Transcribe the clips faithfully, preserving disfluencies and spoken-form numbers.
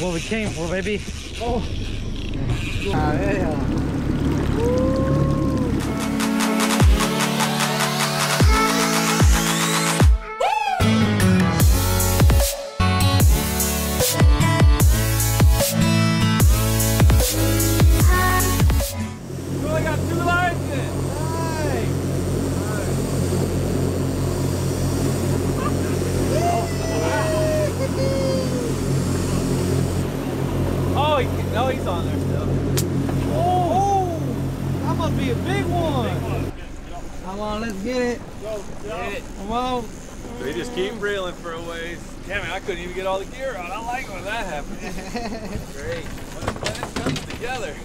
what we came for, baby. Oh, ah, yeah, yeah. Woo. No, he's on there still. Oh, oh, that must be a big one. Come on, let's get it. Get it. Come on. They just keep reeling for a ways. Damn it, I couldn't even get all the gear on. I like when that happens. Great. When it comes together.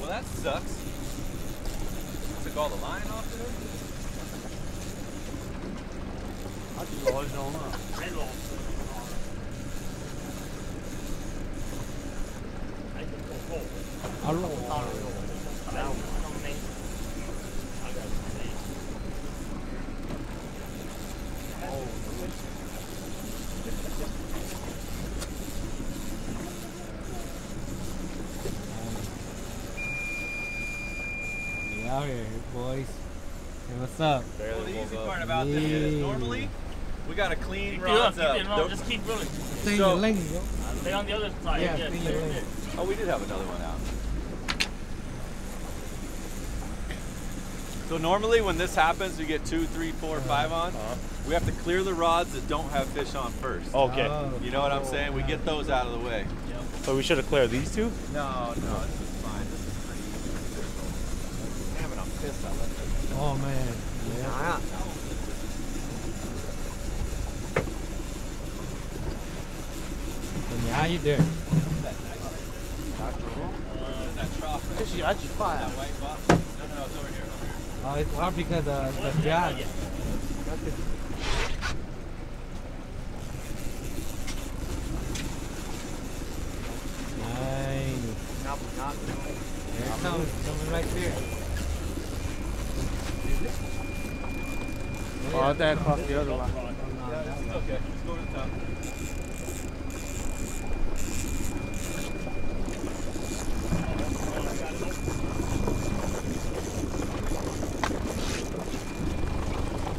Well, that sucks. Took all the line off there. I just lodged on up. I roll. I roll. Out here, boys. Hey, what's up? Well, the easy part about yeah. this is normally we got a clean rods up. Keep it up. Just keep rolling. Stay, so, in the lane, bro. Stay on the other side. Yeah, yeah, stay in. Oh, we did have another one out. So normally when this happens, we get two, three, four, five on. Uh-huh. We have to clear the rods that don't have fish on first. Okay. Oh, you know what I'm saying? We get those out of the way. Yep. So we should have cleared these two? No, no. Oh man, yeah. How you doing? I just fired. No, no, it's over here. Oh, it's hard because uh, the the job. Nice. There it comes, coming right there. Oh, that across the other line. Yeah, okay, let's go to the top.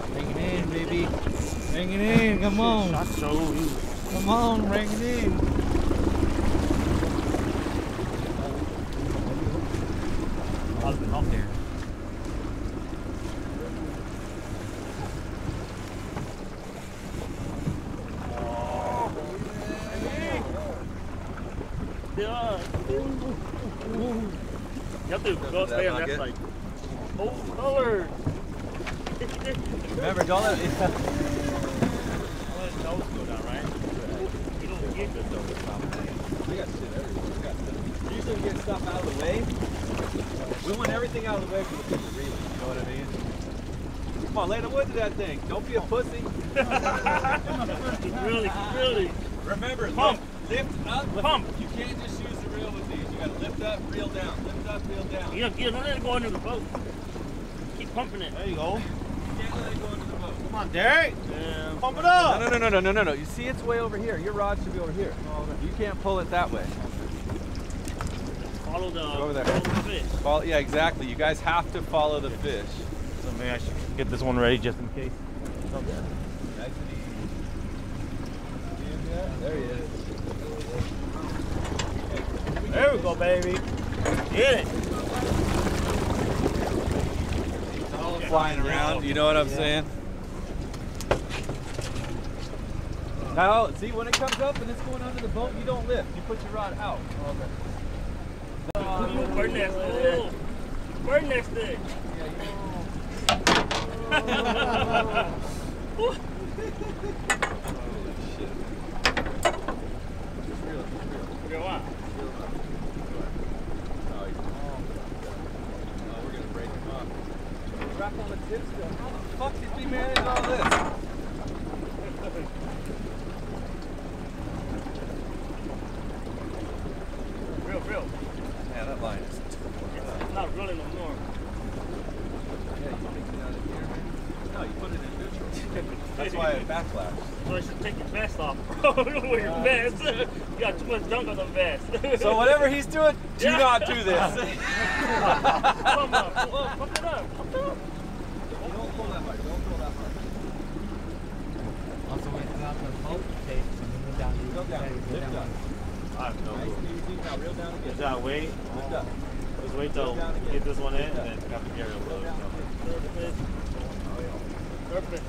Bring it in, baby. Bring it in, come on. Come on, bring it in. Yeah. You have to go stay on that side. Oh, color! Remember, don't let it yeah. nose go down, right? You don't get good though. We got shit everywhere. We usually we get stuff out of the way. We want everything out of the way for the people to read it. You know what I mean? Come on, lay the wood to that thing. Don't be a pussy. Really, really. Remember, pump. Lift up, pump. You can't just use the reel with these. You gotta lift up, reel down. Lift up, reel down. You don't, you don't let it go under the boat. Keep pumping it. There you go. You can't let it go under the boat. Come on, Derek. Yeah. Pump it up. No, no, no, no, no, no, no. You see, it's way over here. Your rod should be over here. You can't pull it that way. Follow the, over there. Follow the fish. Follow, yeah, exactly. You guys have to follow the fish. So maybe I should get this one ready just in case. Okay. Nice and easy. See him yet? There he is. There we go, baby. Get it. It's all flying around, you know what I'm yeah. saying? Now, see, when it comes up and it's going under the boat, you don't lift. You put your rod out. Bird nest there. Bird nest there. Holy shit. Just reel it, just reel it. Go on. Wrap on the tips. How the fuck did we manage all this? That's why I have backlash. So I should take your vest off, bro. Don't wear your vest. You got too much junk on the vest. So whatever he's doing, do yeah. not do this. Come on, pump it up. Pump it up. Don't pull that hard. Don't pull that hard. Also, when it's out the boat, okay, so move down. Go down. Lift up. I have no clue. Nice. Reel down again. Just gotta wait. Lift up. Just wait till you get this one in, and then you got the carry a load. Perfect.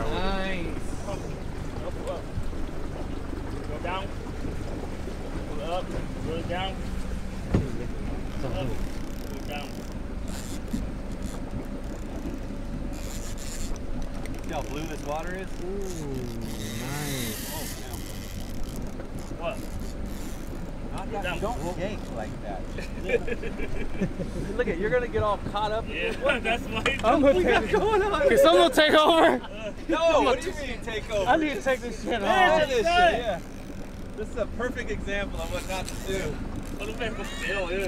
Nice. Up, up, up. Go down. Pull it up. Pull it down. Pull it up. Pull it down. See how blue this water is? Ooh, nice. Oh, what? Not that down. Don't shake like that. Look at you're gonna get all caught up. Yeah, in what? That's my. I'm gonna take it. Going on? Can someone take over? No, what do you mean take over? I need to take this shit off. This, this, yeah. This is a perfect example of what not to do.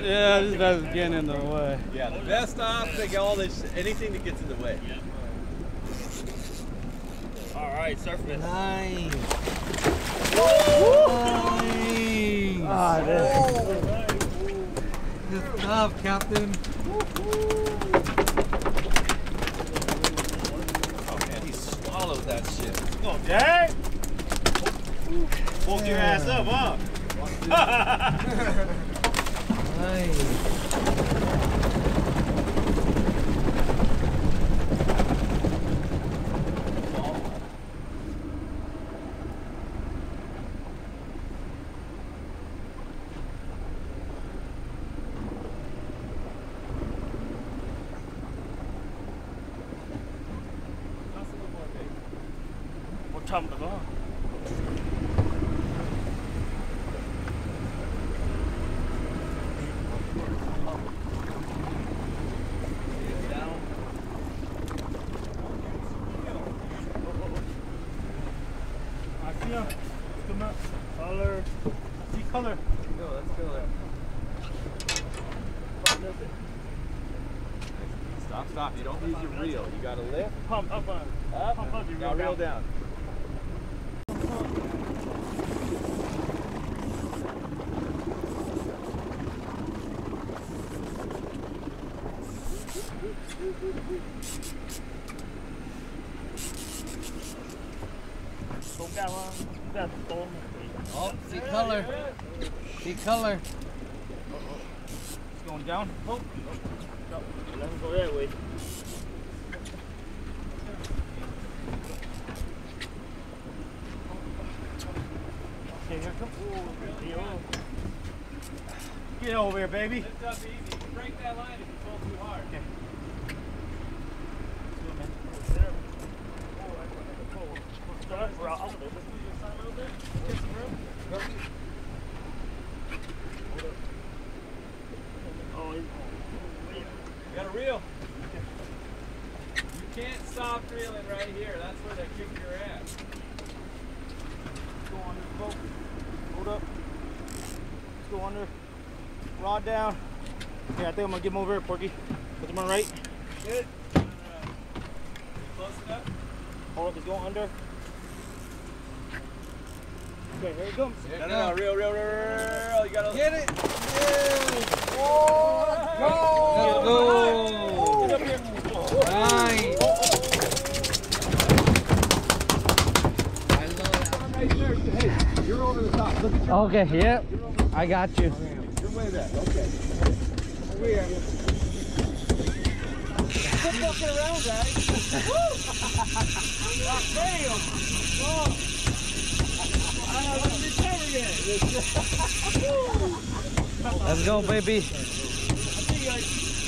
Yeah, this doesn't get in the way. Yeah, the best off, take all this, anything that gets in the way. Yeah. All right, surface. Nice. Woo! Nice. Ah, oh, good job, Captain. That shit. Come on, Dad. Walk yeah. your ass up, huh? Nice. Time to go. I see him. Come up. Color. See color. Go. Let's go there. Stop. Stop. You don't use your reel. You gotta lift. Pump up on. Up. Pump up your reel. Now reel down. Oh, see color. See color. It's going down. Oh, let him go that way. Okay, here comes. Get over here, baby. Lift up easy. Break that line if you pull too hard. Okay. Rod down. Yeah, I think I'm gonna get him over here, Porky. Put him on right. Good. Uh, close enough. Hold up, he's going under. Okay, here he comes. Here no, no, no, real, real, real, real. You gotta get it. Yeah. Oh, go. Go. Get up here. Oh. Nice. Oh, oh. I love that. Hey, you're over the top. Look at your okay, top. Yep. I got you. Okay. Way back, okay. We are. Quit fucking around, guys. Woo! God damn! Whoa! I haven't recovered yet. Let's go, baby.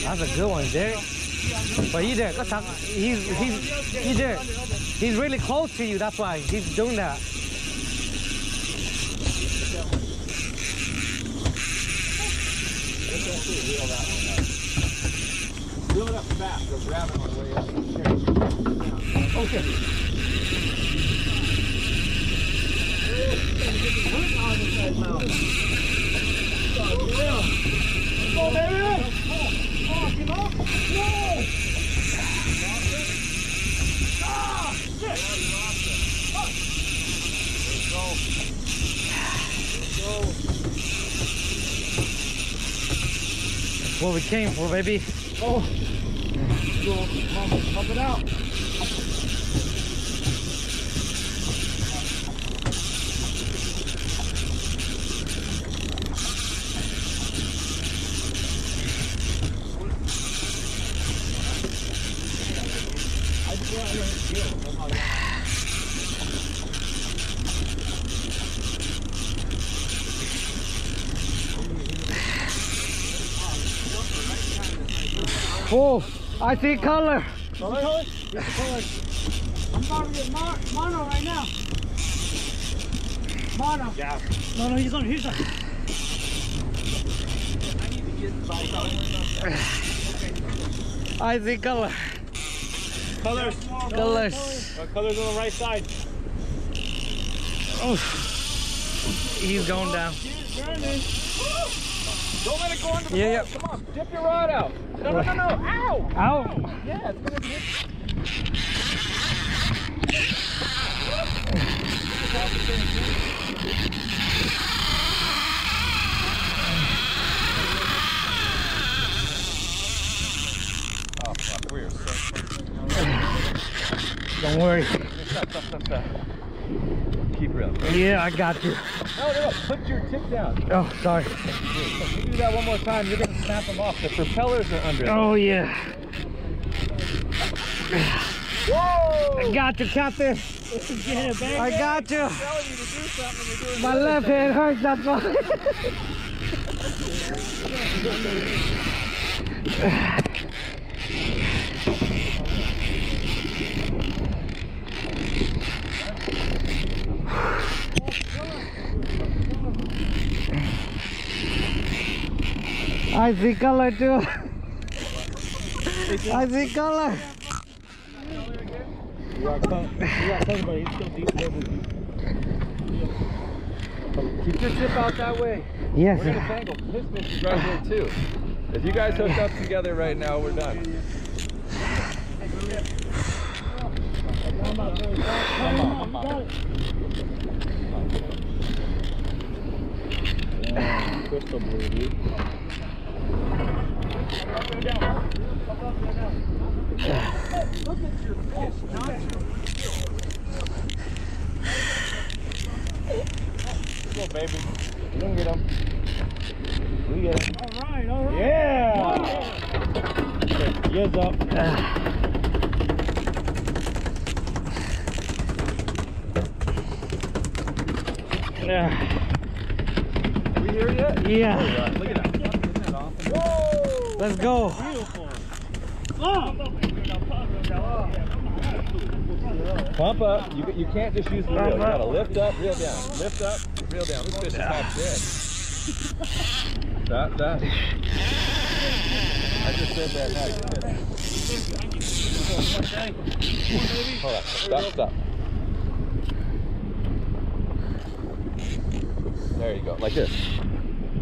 That's a good one, Derek. But he Derek, that's how, he's, he's, he Derek. He's really close to you, that's why he's doing that. Reel that one up. Reel it up fast, or grab it on the way up. There. Okay. Come on, baby! Come on, come on! No! Oh. Well, we came for, baby. Oh. Go, pump, pump it out. Oh, I see color. Color? Color? Yes, color. I'm about to get mono, mono right now. Mono. Yeah. No, no, he's on his side. I need to get inside. Okay. I see color. Colors. Colors. Colors. Colors. Colors on the right side. Oh. He's going down. Don't let it go under the yeah, boat. Yeah. Come on, dip your rod out. No, no, no, no. Ow! Ow! Yeah, it's gonna dip. Oh, fuck, we are so close. Don't worry. Stop, stop, stop, stop. Keep real. Yeah, I got you. No, no, put your tip down. Oh, sorry. If you do that one more time, you're going to snap them off. The propellers are under it. Oh, yeah. Whoa! I got you, Captain. Get it, baby. I got you. I'm telling you to do something, you're doing my left hand hurts, that's why. I see color too. I see color. Keep your tip out that way. Yes. We're gonna tangle. This fish is right here too. If you guys hook up together right now, we're done. Crystal blue, dude. Up and down, up and down. Look at your fish, not your fish. Go, baby. You can get him. We get him. All right, all right. Yeah. Okay, ears up. Yeah. Are we here yet? Yeah. Look at that. Whoa, let's go. Oh. Pump up. You, you can't just use the reel. You gotta lift up, reel down. Lift up, reel down. This fish is half dead. That, that. I just said that now. Hold on. Stop, stop. There you go. Like this.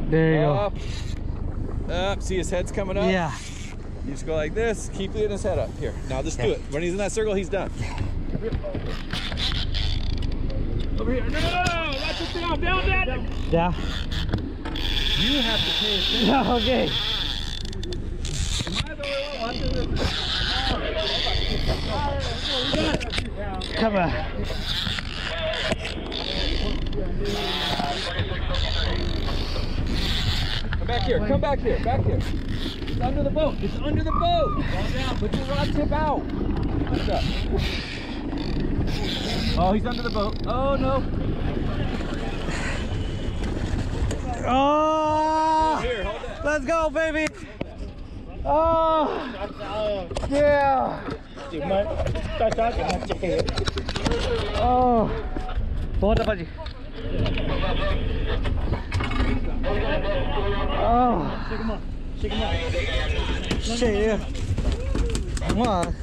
There you go. Up, see his head's coming up? Yeah. You just go like this, keep leading his head up. Here, now just do it. When he's in that circle, he's done. Over here. No, no, no, no, watch it down, down, down. Yeah. You have to pay attention. Yeah, okay. Come on. Back here, come back here, back here. It's under the boat, it's under the boat. Go down, put your rod tip out. What's up? Oh, he's under the boat. Oh, no. Oh, here, hold that. Let's go, baby. Oh, yeah. Oh, what about you? Oh, shake him up, shake him up. Shake him up. Come on.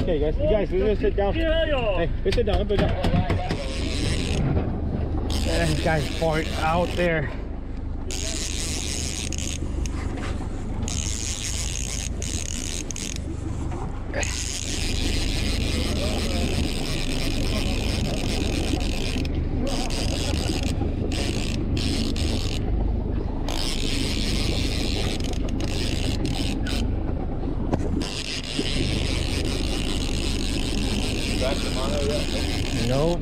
Okay, guys, you guys, we're gonna sit down. Hey, we sit down, we sit down. That guy's fart out there. back to Mono yet? No.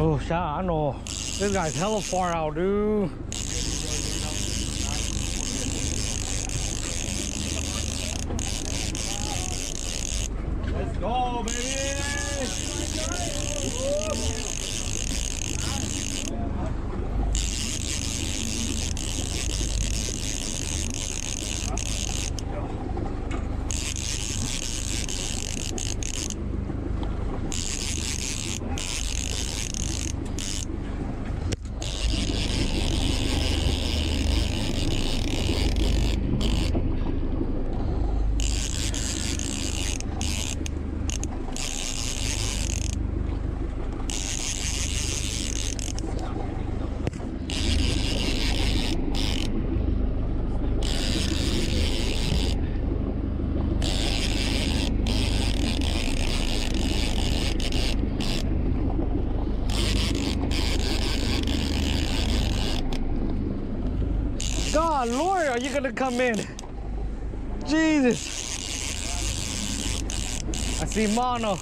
Oh, shit, I know. This guy's hella far out, dude. Let's go, baby. God, Lord, are you gonna come in? Jesus. I see Mono.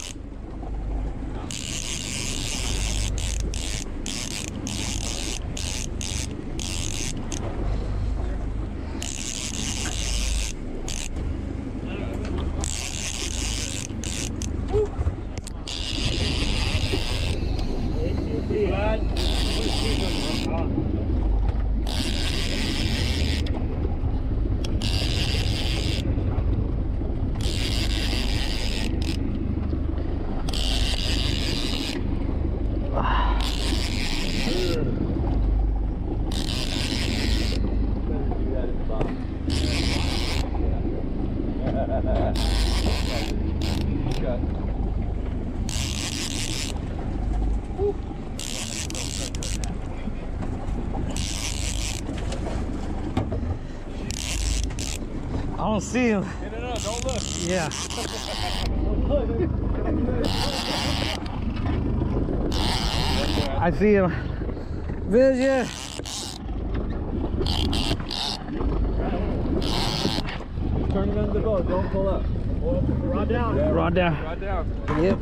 I don't see him. No, no, no, don't look. Yeah. I see him. Vision. Turn it on the boat. Don't pull up. Rod down. Yeah, rod down. Rod down. Yep.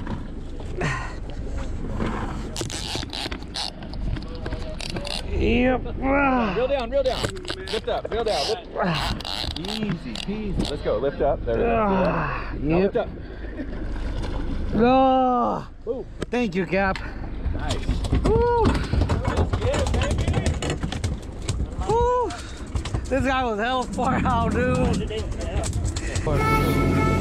Yep. Reel down, reel down. Lift up, reel down. Lift. Easy peasy. Let's go. Lift up. There we uh, go. Yep. Lift up. Oh, ooh. Thank you, Cap. Nice. Woo. Woo. This guy was hell far out, dude.